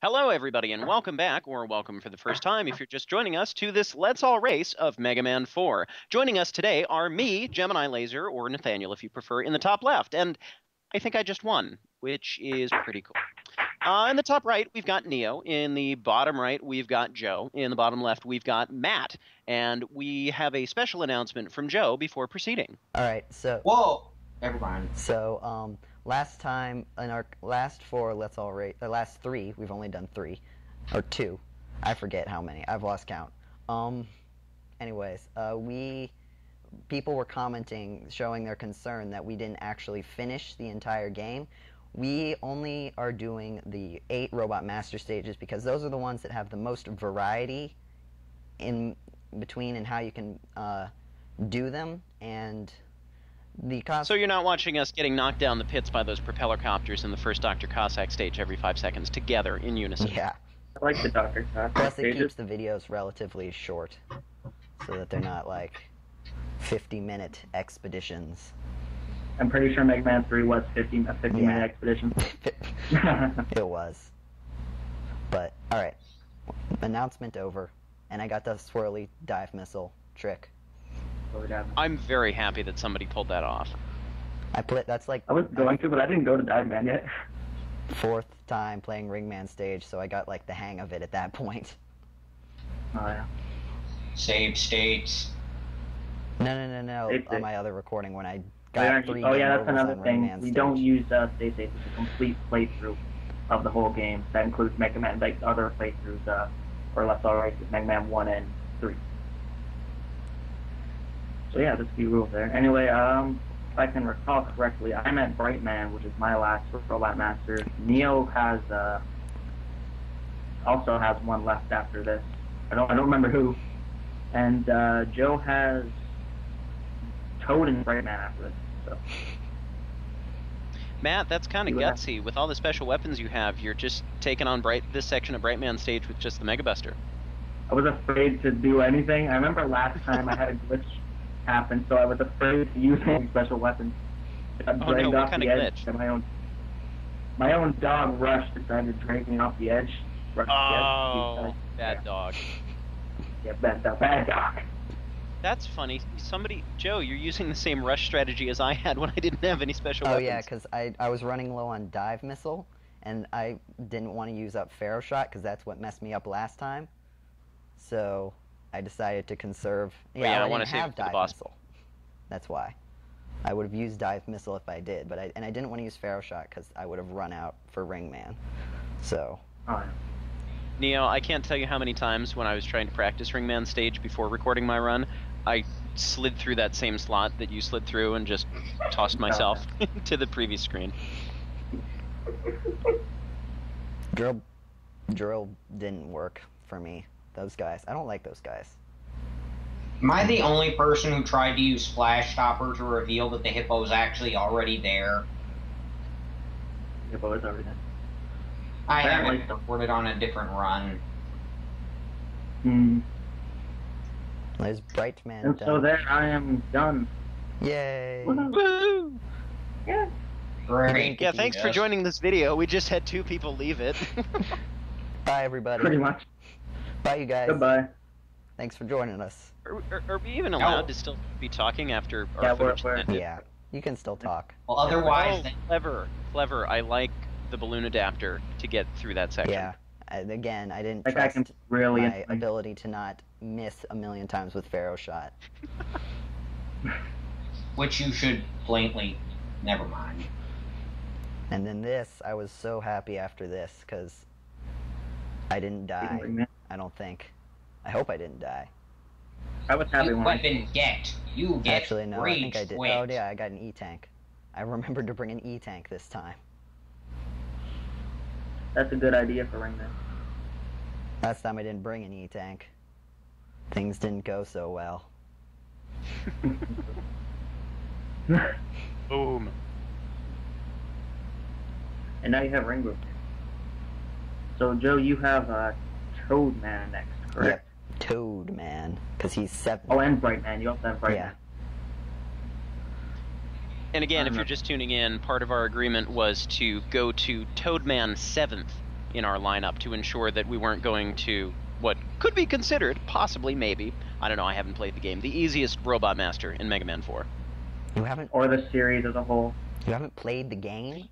Hello, everybody, and welcome back, or welcome for the first time if you're just joining us, to this Let's All Race of Mega Man 4. Joining us today are me, Gemini Laser, or Nathaniel, if you prefer, in the top left. And I think I just won, which is pretty cool. In the top right, we've got Neo. In the bottom right, we've got Joe. In the bottom left, we've got Matt. And we have a special announcement from Joe before proceeding. All right, so... Whoa! Never mind. So, last time, in our last four Let's All Race, or last three, we've only done three, or two. I forget how many. I've lost count. Anyways, people were commenting, showing their concern that we didn't actually finish the entire game. We only are doing the 8 Robot Master stages because those are the ones that have the most variety in between and how you can do them, and... So you're not watching us getting knocked down the pits by those propeller copters in the first Dr. Cossack stage every 5 seconds, together, in unison. Yeah. I like the Dr. Cossack. Plus it keeps the videos relatively short, so that they're not, like, 50-minute expeditions. I'm pretty sure Mega Man 3 was a 50-minute expedition. It was. But, alright. Announcement over, and I got the swirly dive missile trick. I'm very happy that somebody pulled that off. I was going to, but I didn't go to Dive Man yet. Fourth time playing Ring Man stage, so I got like the hang of it at that point. Oh yeah. Save stage. No. On my other recording when I got three. Oh yeah, that's another thing. We don't use save stage as a complete playthrough of the whole game. That includes Mega Man, like other playthroughs, or Let's All Race with Mega Man 1 and 3. So yeah, there's a few rules there. Anyway, if I can recall correctly, I'm at Bright Man, which is my last Robot Master. Neo has also has one left after this. I don't remember who. And Joe has Toad and Bright Man after this. So Matt, that's kind of gutsy. With all the special weapons you have, you're just taking on this section of Bright Man stage with just the Mega Buster. I was afraid to do anything. I remember last time I had a glitch happened, so I was afraid to use any special weapons. I dragged off the edge. My own dog Rush decided to drag me off the edge. Bad dog. Yeah, bad dog. That's funny. Joe, you're using the same Rush strategy as I had when I didn't have any special weapons. Oh yeah, because I was running low on Dive Missile, and I didn't want to use up Pharaoh Shot because that's what messed me up last time. So I decided to conserve. Yeah, I want to have Dive Missile. That's why. I would have used Dive Missile if I did, but I didn't want to use Pharaoh Shot because I would have run out for Ring Man. So. Neo, I can't tell you how many times when I was trying to practice Ring Man stage before recording my run, I slid through that same slot that you slid through and just tossed myself to the previous screen. Drill didn't work for me. Those guys. I don't like those guys. Am I the only person who tried to use Splashstopper to reveal that the hippo is actually already there? Hippo is already there. I haven't recorded on a different run. Hmm. There's Bright Man. And so there I am done. Yay! Woo! Yeah. Great. Yeah, thanks for joining this video. We just had 2 people leave it. Bye, everybody. Pretty much. Bye, you guys. Goodbye. Thanks for joining us. Are we even allowed to still be talking after our footage? Yeah, you can still talk. Well, otherwise... Oh, clever. I like the balloon adapter to get through that section. Yeah. Again, I didn't trust my ability to not miss a million times with Pharaoh Shot. Which you should blatantly... Never mind. And then this, I was so happy after this, because I didn't die. I don't think. I hope I didn't die. I was happy when I didn't get. You get. Actually, no, I think I did. Oh yeah, I got an E-Tank. I remembered to bring an E-Tank this time. That's a good idea for Ring Man. Last time I didn't bring an E-Tank. Things didn't go so well. Boom. And now you have Ring Group. So Joe, you have Toad Man next, correct? Yep. Toad Man, because he's 7. Oh, and Bright Man. You also have Bright Man. And again, if you're just tuning in, part of our agreement was to go to Toad Man 7th in our lineup to ensure that we weren't going to what could be considered, possibly, maybe, I don't know, I haven't played the game, the easiest Robot Master in Mega Man 4. You haven't? Or the series as a whole. You haven't played the game?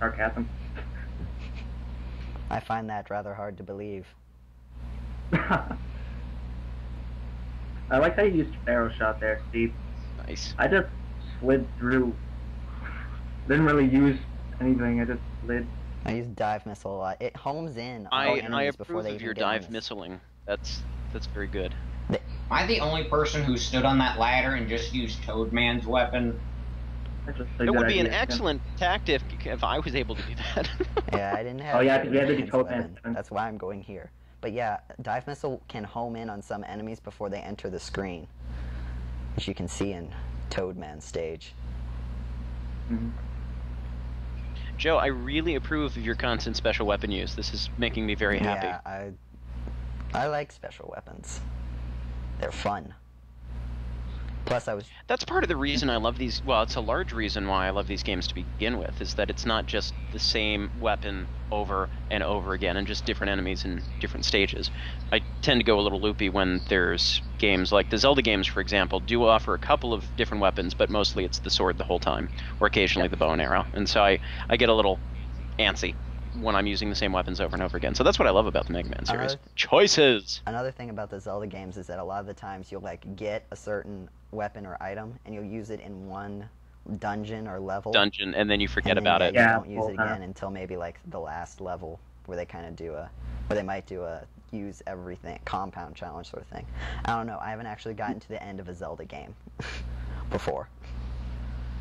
Sarcasm. I find that rather hard to believe. I like how you used Pharaoh Shot there, Steve. Nice. I just slid through. Didn't really use anything, I just slid. I use Dive Missile a lot. It homes in on enemies before they even get. I approve of your Dive Missiling. That's very good. Am I the only person who stood on that ladder and just used Toad Man's weapon? It would be an excellent tactic if I was able to do that. Yeah, I didn't have. Oh yeah, you had to be Toad Man. That's why I'm going here. But yeah, Dive Missile can home in on some enemies before they enter the screen, which you can see in Toad Man's stage. Mm-hmm. Joe, I really approve of your constant special weapon use. This is making me very happy. Yeah, I like special weapons. They're fun. Plus, I was... That's part of the reason I love these... Well, it's a large reason why I love these games to begin with, is that it's not just the same weapon over and over again, and just different enemies in different stages. I tend to go a little loopy when there's games like the Zelda games, for example, do offer a couple of different weapons, but mostly it's the sword the whole time, or occasionally the bow and arrow. And so I get a little antsy when I'm using the same weapons over and over again. So that's what I love about the Mega Man series. Choices! Another thing about the Zelda games is that a lot of the times you'll, like, get a certain weapon or item, and you'll use it in one dungeon or level. Dungeon, and then you forget about it. Yeah, you don't use it again until maybe, like, the last level, where they kind of do a... where they might do a use everything, compound challenge sort of thing. I don't know, I haven't actually gotten to the end of a Zelda game before.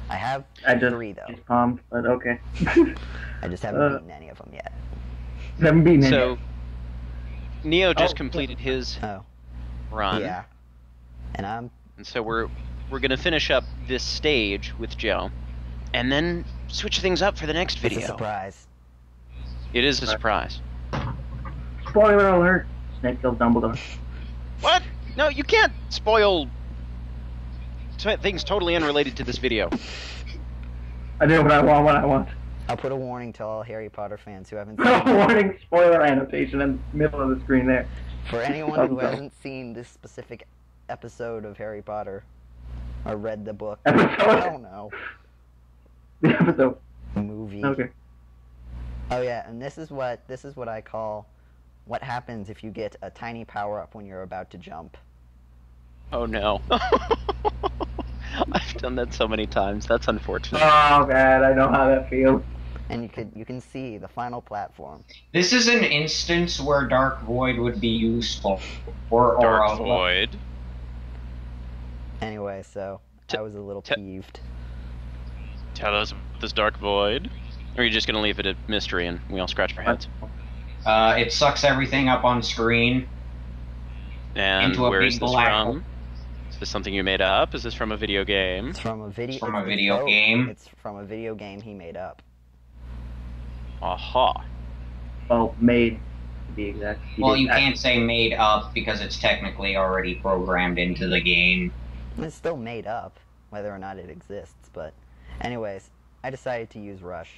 I have three, though. But okay. I just haven't beaten any of them yet. Haven't beaten any. So, Neo just completed his run. Yeah. And I'm... And so we're gonna finish up this stage with Joe, and then switch things up for the next video. It's a surprise. It is a surprise. Spoiler alert! Snake kills Dumbledore. What? No, you can't spoil things totally unrelated to this video. I do what I want. I'll put a warning to all Harry Potter fans who haven't. Warning! Spoiler annotation in the middle of the screen there. For anyone who hasn't seen this specific episode of Harry Potter, or read the book. I don't know. The episode. Movie. Okay. Oh yeah, and this is what I call what happens if you get a tiny power up when you're about to jump. Oh no. I've done that so many times. That's unfortunate. Oh man, I know how that feels. And you can see the final platform. This is an instance where Dark Void would be useful. Dark Void. Anyway, so I was a little peeved. Tell us about this Dark Void, or are you just gonna leave it a mystery and we all scratch our heads? It sucks everything up on screen. And into a where big is this black from? Is this something you made up? Is this from a video game? It's from a video. It's from a video game. It's from a video game he made up. Aha. Well, made. To be exact. Well, you can't say made up because it's technically already programmed into the game. It's still made up, whether or not it exists, but... Anyways, I decided to use Rush.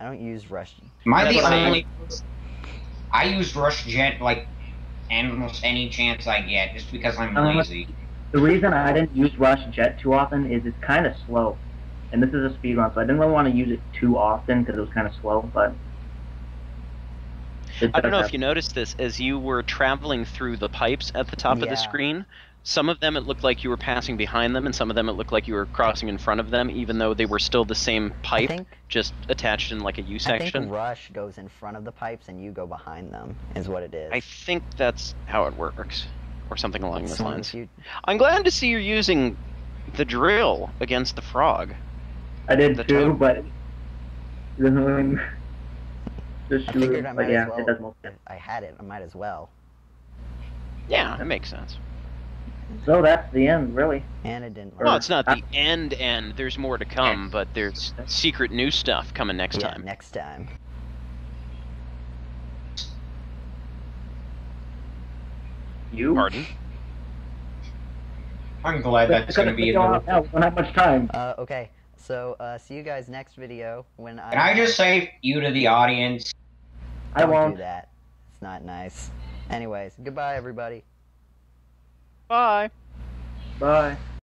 I don't use Rush... Am I the only... I use Rush Jet, like, almost any chance I get, just because I'm lazy. The reason I didn't use Rush Jet too often is it's kind of slow. And this is a speedrun, so I didn't really want to use it too often, because it was kind of slow, but... I don't know if you noticed this, as you were traveling through the pipes at the top of the screen... Some of them it looked like you were passing behind them, and some of them it looked like you were crossing in front of them, even though they were still the same pipe, just attached in like a U-section. I think Rush goes in front of the pipes and you go behind them, is what it is. I think that's how it works, or something along those lines. I'm glad to see you're using the drill against the frog. I did too, but... I figured I might as well. I had it, I might as well. Yeah, that makes sense. So that's the end, really. And it didn't work. No, it's not the end. There's more to come, but there's secret new stuff coming next time. Next time. You? Pardon? I'm glad that's going to be... I don't have much time. Okay. So, see you guys next video when I... Can I just say you to the audience? I won't do that. It's not nice. Anyways, goodbye, everybody. Bye. Bye.